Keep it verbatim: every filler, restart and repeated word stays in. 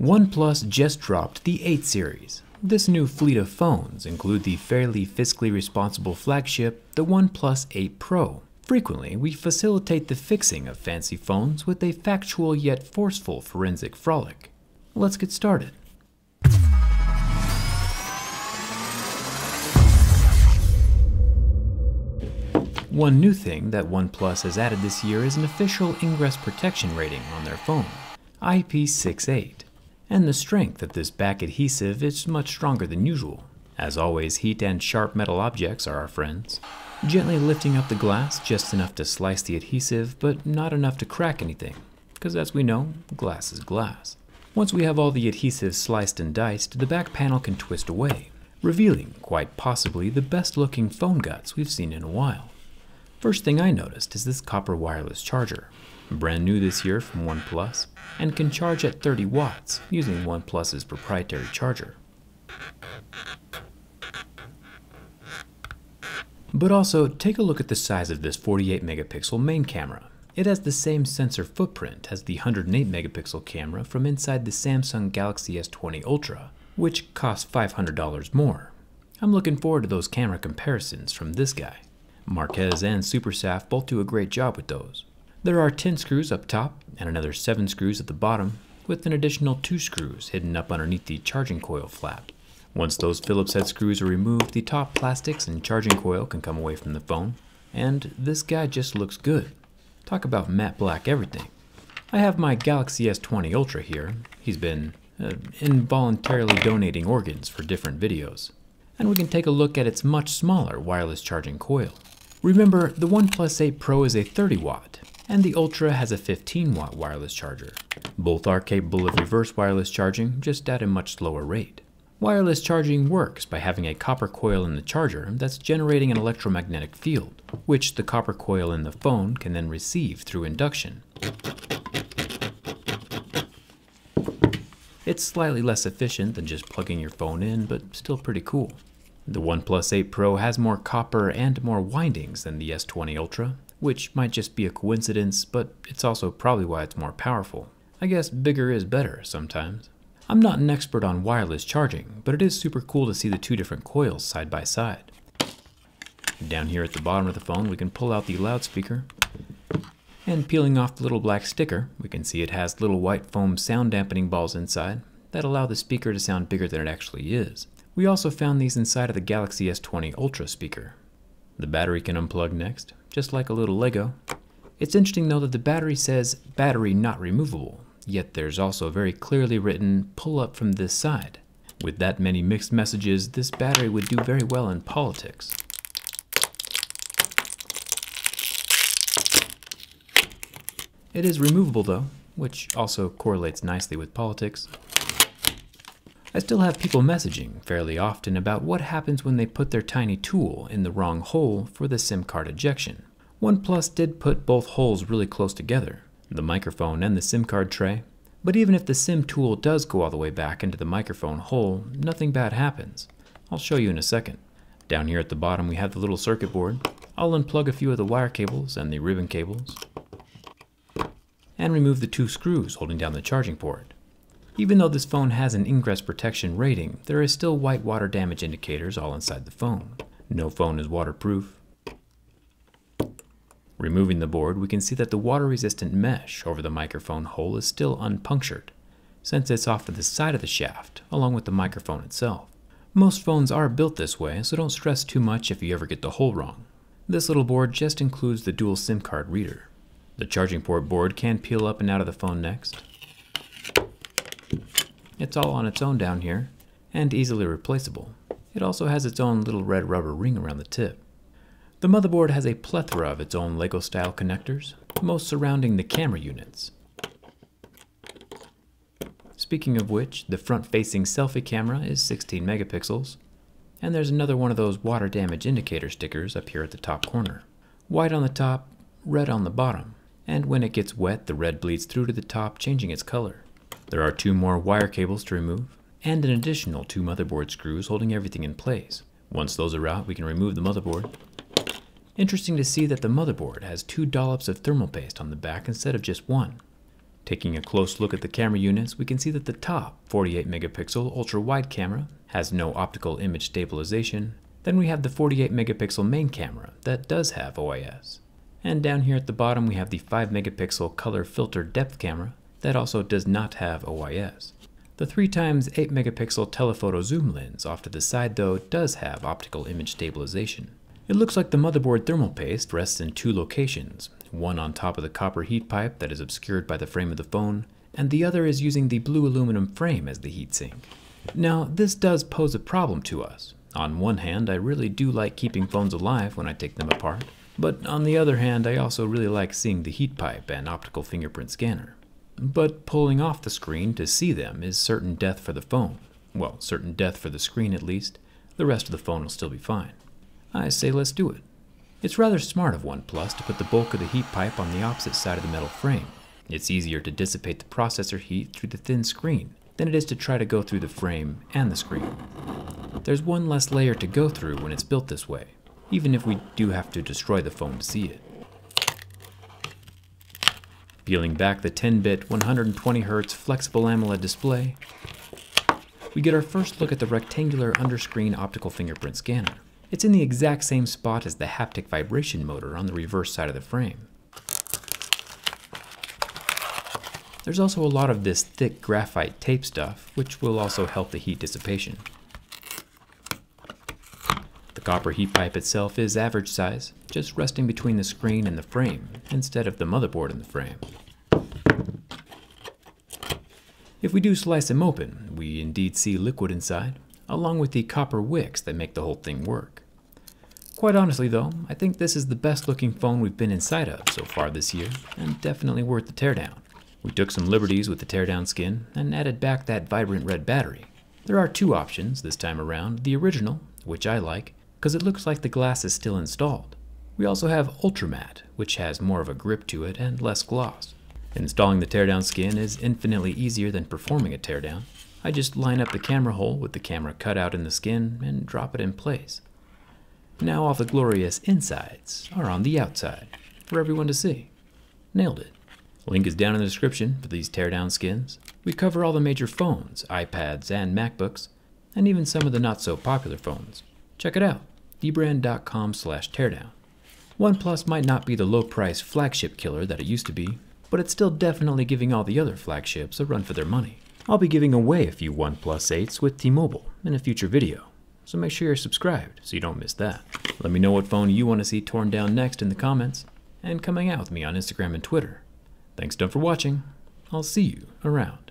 OnePlus just dropped the eight series. This new fleet of phones include the fairly fiscally responsible flagship, the OnePlus eight Pro. Frequently, we facilitate the fixing of fancy phones with a factual yet forceful forensic frolic. Let's get started. One new thing that OnePlus has added this year is an official ingress protection rating on their phone, I P sixty-eight. And the strength of this back adhesive is much stronger than usual. As always, heat and sharp metal objects are our friends. Gently lifting up the glass just enough to slice the adhesive, but not enough to crack anything, because as we know, glass is glass. Once we have all the adhesive sliced and diced, the back panel can twist away, revealing quite possibly the best looking phone guts we've seen in a while. First thing I noticed is this copper wireless charger, brand new this year from OnePlus, and can charge at thirty watts using OnePlus's proprietary charger. But also, take a look at the size of this forty-eight megapixel main camera. It has the same sensor footprint as the one hundred eight megapixel camera from inside the Samsung Galaxy S twenty Ultra, which costs five hundred dollars more. I'm looking forward to those camera comparisons from this guy. Marquez and Supersaf both do a great job with those. There are ten screws up top and another seven screws at the bottom, with an additional two screws hidden up underneath the charging coil flap. Once those Phillips head screws are removed, the top plastics and charging coil can come away from the phone. And this guy just looks good. Talk about matte black everything. I have my Galaxy S twenty Ultra here. He's been uh, involuntarily donating organs for different videos. And we can take a look at its much smaller wireless charging coil. Remember, the OnePlus eight Pro is a thirty watt, and the Ultra has a fifteen watt wireless charger. Both are capable of reverse wireless charging, just at a much slower rate. Wireless charging works by having a copper coil in the charger that's generating an electromagnetic field, which the copper coil in the phone can then receive through induction. It's slightly less efficient than just plugging your phone in, but still pretty cool. The OnePlus eight Pro has more copper and more windings than the S twenty Ultra, which might just be a coincidence, but it's also probably why it's more powerful. I guess bigger is better sometimes. I'm not an expert on wireless charging, but it is super cool to see the two different coils side by side. Down here at the bottom of the phone, we can pull out the loudspeaker, and peeling off the little black sticker, we can see it has little white foam sound dampening balls inside that allow the speaker to sound bigger than it actually is. We also found these inside of the Galaxy S twenty Ultra speaker. The battery can unplug next, just like a little Lego. It's interesting though that the battery says battery not removable. Yet there's also very clearly written, pull up from this side. With that many mixed messages, this battery would do very well in politics. It is removable though, which also correlates nicely with politics. I still have people messaging fairly often about what happens when they put their tiny tool in the wrong hole for the SIM card ejection. OnePlus did put both holes really close together, the microphone and the SIM card tray, but even if the SIM tool does go all the way back into the microphone hole, nothing bad happens. I'll show you in a second. Down here at the bottom we have the little circuit board. I'll unplug a few of the wire cables and the ribbon cables, and remove the two screws holding down the charging port. Even though this phone has an ingress protection rating, there is still white water damage indicators all inside the phone. No phone is waterproof. Removing the board, we can see that the water-resistant mesh over the microphone hole is still unpunctured, since it's off to the side of the shaft, along with the microphone itself. Most phones are built this way, so don't stress too much if you ever get the hole wrong. This little board just includes the dual SIM card reader. The charging port board can peel up and out of the phone next. It's all on its own down here, and easily replaceable. It also has its own little red rubber ring around the tip. The motherboard has a plethora of its own Lego-style connectors, most surrounding the camera units. Speaking of which, the front-facing selfie camera is sixteen megapixels, and there's another one of those water damage indicator stickers up here at the top corner. White on the top, red on the bottom, and when it gets wet, the red bleeds through to the top, changing its color. There are two more wire cables to remove, and an additional two motherboard screws holding everything in place. Once those are out, we can remove the motherboard. Interesting to see that the motherboard has two dollops of thermal paste on the back instead of just one. Taking a close look at the camera units, we can see that the top forty-eight megapixel ultra-wide camera has no optical image stabilization. Then we have the forty-eight megapixel main camera that does have O I S. And down here at the bottom we have the five megapixel color filter depth camera that also does not have O I S. The three times eight megapixel telephoto zoom lens off to the side though does have optical image stabilization. It looks like the motherboard thermal paste rests in two locations, one on top of the copper heat pipe that is obscured by the frame of the phone, and the other is using the blue aluminum frame as the heatsink. Now this does pose a problem to us. On one hand, I really do like keeping phones alive when I take them apart, but on the other hand, I also really like seeing the heat pipe and optical fingerprint scanner. But pulling off the screen to see them is certain death for the phone. Well, certain death for the screen at least. The rest of the phone will still be fine. I say let's do it. It's rather smart of OnePlus to put the bulk of the heat pipe on the opposite side of the metal frame. It's easier to dissipate the processor heat through the thin screen than it is to try to go through the frame and the screen. There's one less layer to go through when it's built this way, even if we do have to destroy the phone to see it. Peeling back the ten bit one hundred twenty hertz flexible AMOLED display, we get our first look at the rectangular underscreen optical fingerprint scanner. It's in the exact same spot as the haptic vibration motor on the reverse side of the frame. There's also a lot of this thick graphite tape stuff, which will also help the heat dissipation. The copper heat pipe itself is average size, just resting between the screen and the frame, instead of the motherboard and the frame. If we do slice him open, we indeed see liquid inside, along with the copper wicks that make the whole thing work. Quite honestly though, I think this is the best looking phone we've been inside of so far this year, and definitely worth the teardown. We took some liberties with the teardown skin, and added back that vibrant red battery. There are two options this time around, the original, which I like, because it looks like the glass is still installed. We also have Ultra Matte, which has more of a grip to it and less gloss. Installing the teardown skin is infinitely easier than performing a teardown. I just line up the camera hole with the camera cutout in the skin and drop it in place. Now all the glorious insides are on the outside for everyone to see. Nailed it. Link is down in the description for these teardown skins. We cover all the major phones, iPads and MacBooks, and even some of the not so popular phones. Check it out, dbrand dot com slash teardown. OnePlus might not be the low-price flagship killer that it used to be, but it's still definitely giving all the other flagships a run for their money. I'll be giving away a few OnePlus eights with T-Mobile in a future video, so make sure you're subscribed so you don't miss that. Let me know what phone you want to see torn down next in the comments, and coming out with me on Instagram and Twitter. Thanks done for watching, I'll see you around.